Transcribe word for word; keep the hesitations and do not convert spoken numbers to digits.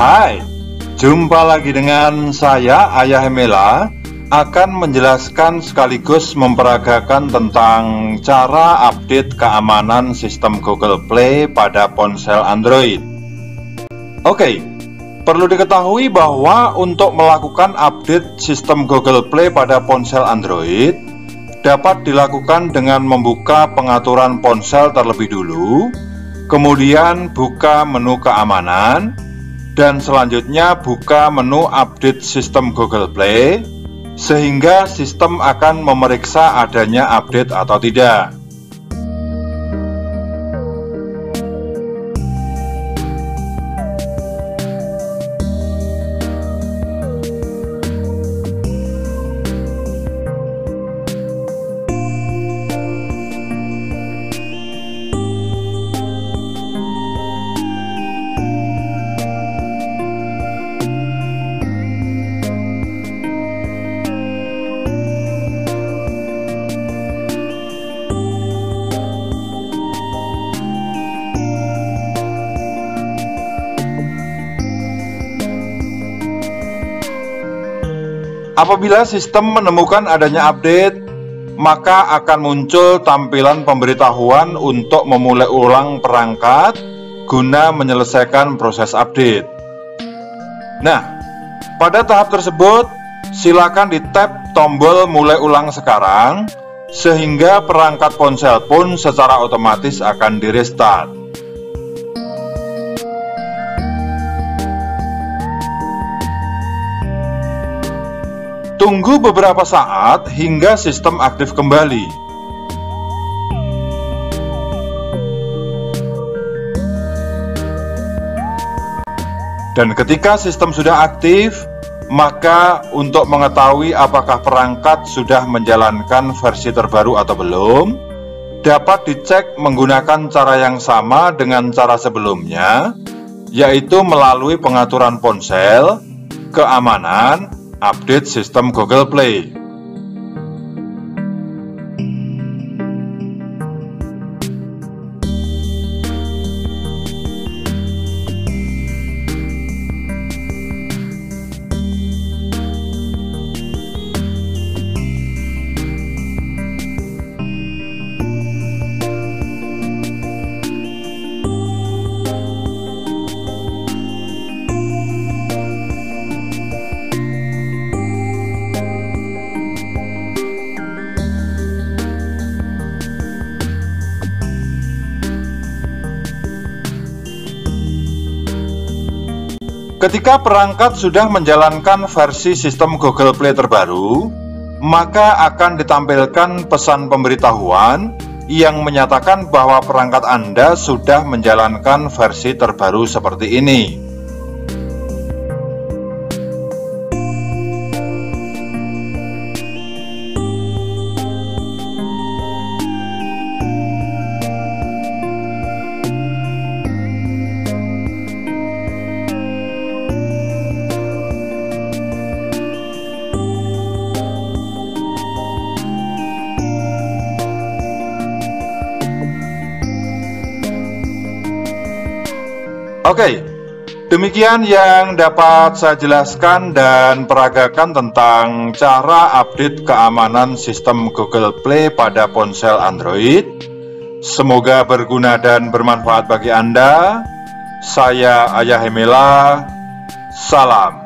Hai, jumpa lagi dengan saya Ayahe Mela, akan menjelaskan sekaligus memperagakan tentang cara update keamanan sistem Google Play pada ponsel Android. Oke, perlu diketahui bahwa untuk melakukan update sistem Google Play pada ponsel Android dapat dilakukan dengan membuka pengaturan ponsel terlebih dulu, kemudian buka menu keamanan, dan selanjutnya buka menu update sistem Google Play, sehingga sistem akan memeriksa adanya update atau tidak. Apabila sistem menemukan adanya update, maka akan muncul tampilan pemberitahuan untuk memulai ulang perangkat guna menyelesaikan proses update. Nah, pada tahap tersebut, silakan di-tap tombol mulai ulang sekarang, sehingga perangkat ponsel pun secara otomatis akan di-restart. Tunggu beberapa saat hingga sistem aktif kembali. Dan ketika sistem sudah aktif, maka untuk mengetahui apakah perangkat sudah menjalankan versi terbaru atau belum, dapat dicek menggunakan cara yang sama dengan cara sebelumnya, yaitu melalui pengaturan ponsel, keamanan, update sistem Google Play. Ketika perangkat sudah menjalankan versi sistem Google Play terbaru, maka akan ditampilkan pesan pemberitahuan yang menyatakan bahwa perangkat Anda sudah menjalankan versi terbaru seperti ini. Oke, demikian yang dapat saya jelaskan dan peragakan tentang cara update keamanan sistem Google Play pada ponsel Android. Semoga berguna dan bermanfaat bagi Anda. Saya Ayahe Mela. Salam.